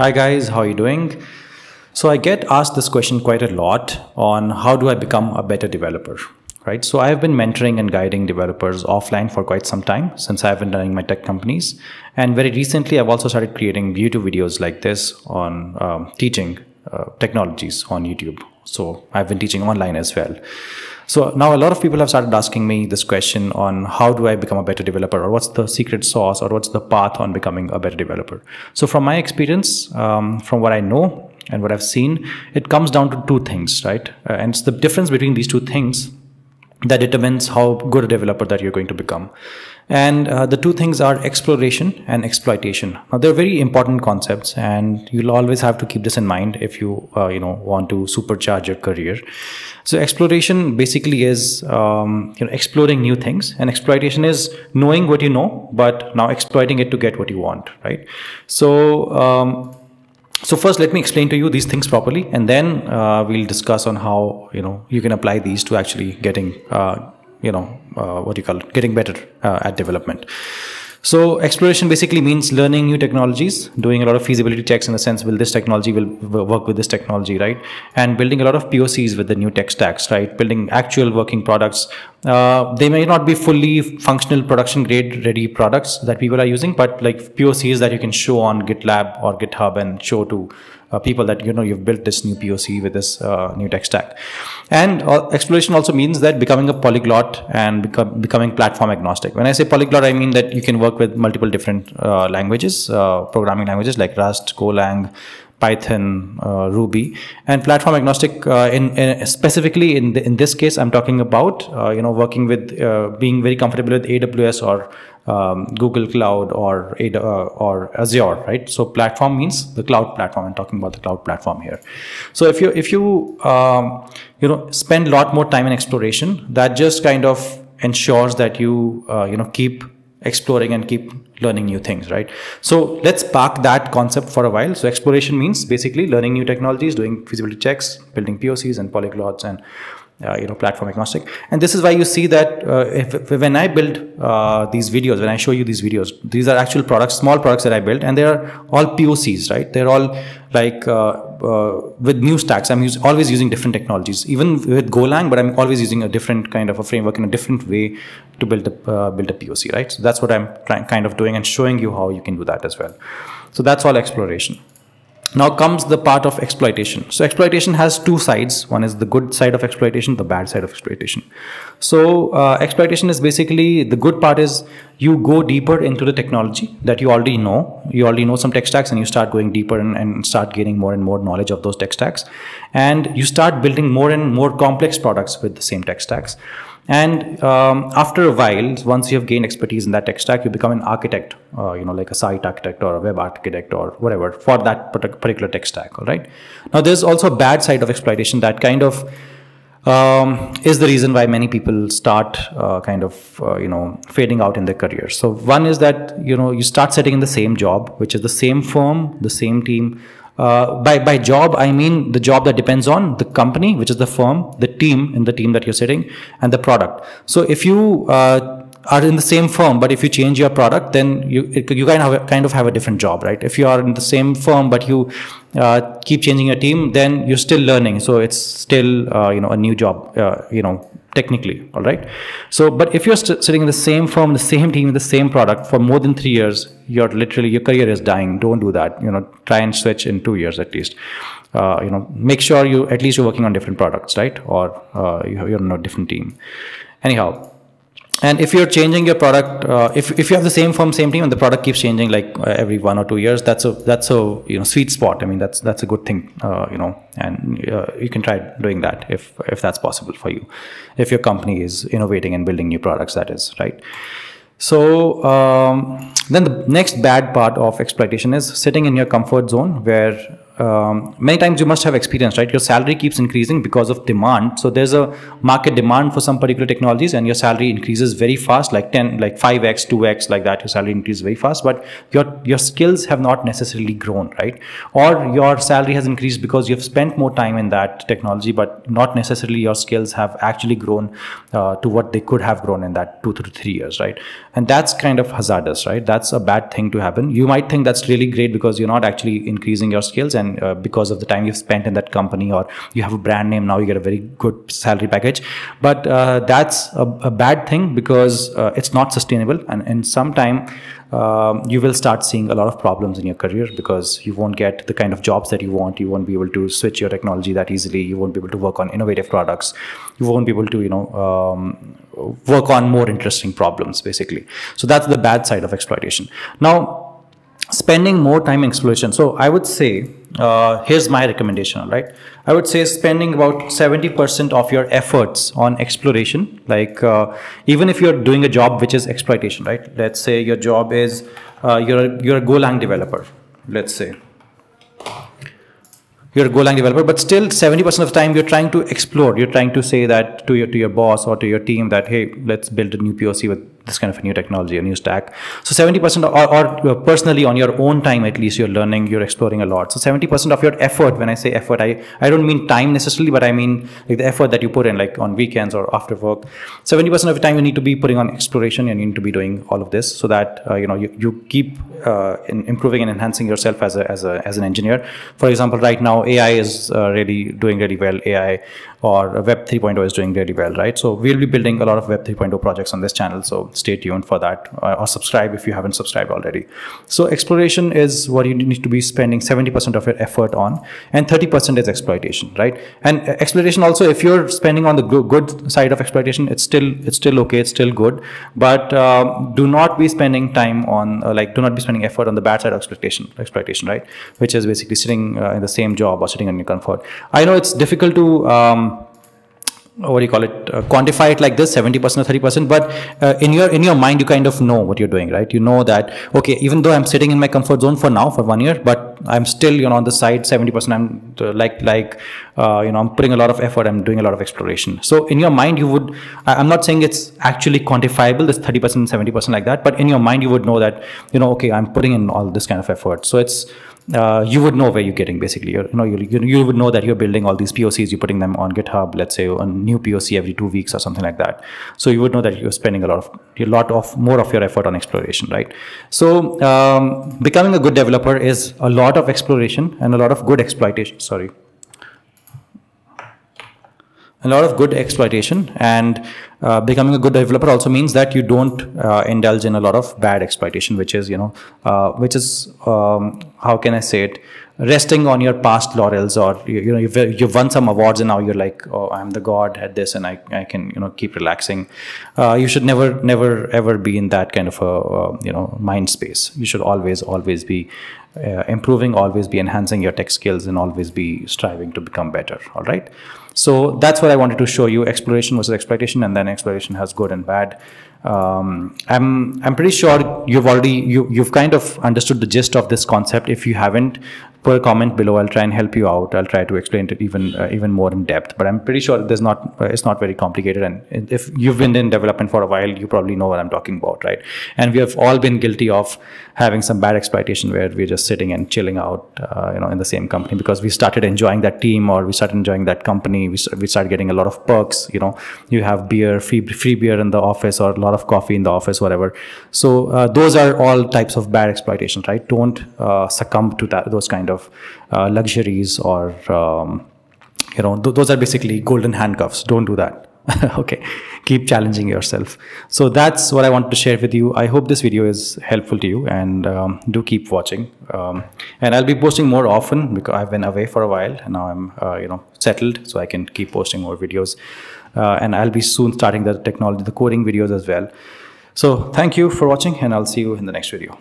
Hi guys, how are you doing? So I get asked this question quite a lot on how do I become a better developer, right? So I have been mentoring and guiding developers offline for quite some time since I've been running my tech companies. And very recently, I've also started creating YouTube videos like this on teaching technologies on YouTube. So I've been teaching online as well. So now a lot of people have started asking me this question on how do I become a better developer, or what's the secret sauce, or what's the path on becoming a better developer. So from my experience, from what I know and what I've seen, it comes down to two things, right? And it's the difference between these two things that determines how good a developer that you're going to become. And the two things are exploration and exploitation. Now, they're very important concepts, and you'll always have to keep this in mind if you, want to supercharge your career. So exploration basically is, exploring new things, and exploitation is knowing what you know, but now exploiting it to get what you want, right? So, so first, let me explain to you these things properly, and then we'll discuss on how, you can apply these to actually getting, getting better at development. So exploration basically means learning new technologies, doing a lot of feasibility checks in the sense, will this technology will work with this technology, right? And building a lot of POCs with the new tech stacks, right? Building actual working products. They may not be fully functional production grade ready products that people are using, but like POCs that you can show on GitLab or GitHub and show to people that, you've built this new POC with this new tech stack. And exploration also means that becoming a polyglot and becoming platform agnostic. When I say polyglot, I mean that you can work with multiple different languages, programming languages like Rust, Golang, Python, Ruby, and platform agnostic. Specifically in this case, I'm talking about working with being very comfortable with AWS or Google Cloud or Azure, right? So platform means the cloud platform. I'm talking about the cloud platform here. So if you spend a lot more time in exploration, that just kind of ensures that you keep exploring and keep learning new things, right? So let's park that concept for a while. So exploration means basically learning new technologies, doing feasibility checks, building POCs and polyglots, and platform agnostic. And this is why you see that when I build these videos, when I show you these videos, these are actual products, small products that I built, and they are all POCs, right? They're all like with new stacks. I'm always using different technologies, even with Golang, but I'm always using a different kind of a framework in a different way to build a POC, right? So that's what I'm kind of doing and showing you how you can do that as well. So that's all exploration. Now comes the part of exploitation. So exploitation has two sides. One is the good side of exploitation, the bad side of exploitation. So exploitation is basically, the good part is you go deeper into the technology that you already know. You already know some tech stacks, and you start going deeper and start gaining more and more knowledge of those tech stacks. And you start building more and more complex products with the same tech stacks. And after a while, once you have gained expertise in that tech stack, you become an architect, like a site architect or a web architect or whatever for that particular tech stack. All right. Now, there's also a bad side of exploitation that kind of is the reason why many people start fading out in their career. So one is that, you start sitting in the same job, which is the same firm, the same team. By job, I mean the job that depends on the company, which is the firm, the team in the team that you're sitting, and the product. So if you are in the same firm, but if you change your product, then you kind of have a different job, right? If you are in the same firm, but you keep changing your team, then you're still learning. So it's still, a new job, technically, all right? So, but if you're sitting in the same firm, the same team, the same product for more than 3 years, you're literally, your career is dying. Don't do that. Try and switch in 2 years at least. Make sure at least you're working on different products, right? Or you're on a different team. Anyhow. And if you're changing your product, if you have the same firm, same team, and the product keeps changing like every 1 or 2 years, that's a sweet spot. I mean, that's a good thing, and you can try doing that if that's possible for you, if your company is innovating and building new products, that is, right? So then the next bad part of exploitation is sitting in your comfort zone where many times you must have experience, right? Your salary keeps increasing because of demand. So there's a market demand for some particular technologies and your salary increases very fast, like 5x, 2x, like that. Your salary increases very fast, but your skills have not necessarily grown, right? Or your salary has increased because you've spent more time in that technology, but not necessarily your skills have actually grown to what they could have grown in that 2 to 3 years, right? And that's kind of hazardous, right? That's a bad thing to happen. You might think that's really great because you're not actually increasing your skills, and because of the time you've spent in that company, or you have a brand name, now you get a very good salary package. But that's a bad thing because it's not sustainable, and sometime you will start seeing a lot of problems in your career because you won't get the kind of jobs that you want. You won't be able to switch your technology that easily. You won't be able to work on innovative products. You won't be able to, you know, work on more interesting problems, basically. So that's the bad side of exploitation. Now, spending more time in exploration. So I would say, here's my recommendation, right? I would say spending about 70% of your efforts on exploration. Like even if you're doing a job which is exploitation, right? Let's say your job is, you're a Golang developer, let's say. You're a Golang developer, but still 70% of the time you're trying to explore. You're trying to say that to your boss or to your team that, hey, let's build a new POC with this kind of a new technology, a new stack. So 70% or personally on your own time, at least you're learning, you're exploring a lot. So 70% of your effort, when I say effort, I don't mean time necessarily, but I mean like the effort that you put in, like on weekends or after work. 70% of the time you need to be putting on exploration and you need to be doing all of this so that, you know, you keep improving and enhancing yourself as an engineer. For example, right now, AI is really doing really well. AI or Web 3.0 is doing really well, right? So we'll be building a lot of Web 3.0 projects on this channel. So stay tuned for that, or subscribe if you haven't subscribed already. So exploration is what you need to be spending 70% of your effort on, and 30% is exploitation, right? And exploitation also, if you're spending on the good side of exploitation, it's still okay, it's still good, but do not be spending time on do not be spending effort on the bad side of exploitation, right? Which is basically sitting in the same job or sitting in your comfort. I know it's difficult to quantify it like this, 70% or 30%, but in your mind you kind of know what you're doing, right? You know that, okay, even though I'm sitting in my comfort zone for now for 1 year, but I'm still, you know, on the side 70%, I'm you know, I'm putting a lot of effort, I'm doing a lot of exploration. So in your mind you would, I'm not saying it's actually quantifiable, this 30% and 70% like that, but in your mind you would know that, you know, okay, I'm putting in all this kind of effort. So it's you would know where you're getting, basically. You would know that you're building all these POCs, you're putting them on GitHub, let's say a new POC every 2 weeks or something like that. So you would know that you're spending a lot more of your effort on exploration, right? So becoming a good developer is a lot of exploration and a lot of good exploitation. Sorry. A lot of good exploitation, and becoming a good developer also means that you don't indulge in a lot of bad exploitation, which is, you know, how can I say it, resting on your past laurels, or, you know, you've won some awards and now you're like, oh, I'm the god at this and I can, you know, keep relaxing. You should never ever be in that kind of a, you know, mind space. You should always be improving, always be enhancing your tech skills, and always be striving to become better. All right. So that's what I wanted to show you. Exploration versus exploitation, and then exploration has good and bad. I'm pretty sure you've kind of understood the gist of this concept. If you haven't, put a comment below. I'll try and help you out. I'll try to explain it even more in depth. But I'm pretty sure there's not it's not very complicated. And if you've been in development for a while, you probably know what I'm talking about, right? And we have all been guilty of having some bad exploitation where we're just sitting and chilling out, you know, in the same company because we started enjoying that team, or we started enjoying that company. We started getting a lot of perks. You know, you have beer, free beer in the office, or a lot of coffee in the office, whatever. So those are all types of bad exploitation, right? Don't succumb to that, those kind of luxuries, or you know, those are basically golden handcuffs. Don't do that. Okay, keep challenging yourself. So that's what I wanted to share with you. I hope this video is helpful to you, and do keep watching. And I'll be posting more often because I've been away for a while, and now I'm you know, settled, so I can keep posting more videos. And I'll be soon starting the coding videos as well. So thank you for watching, and I'll see you in the next video.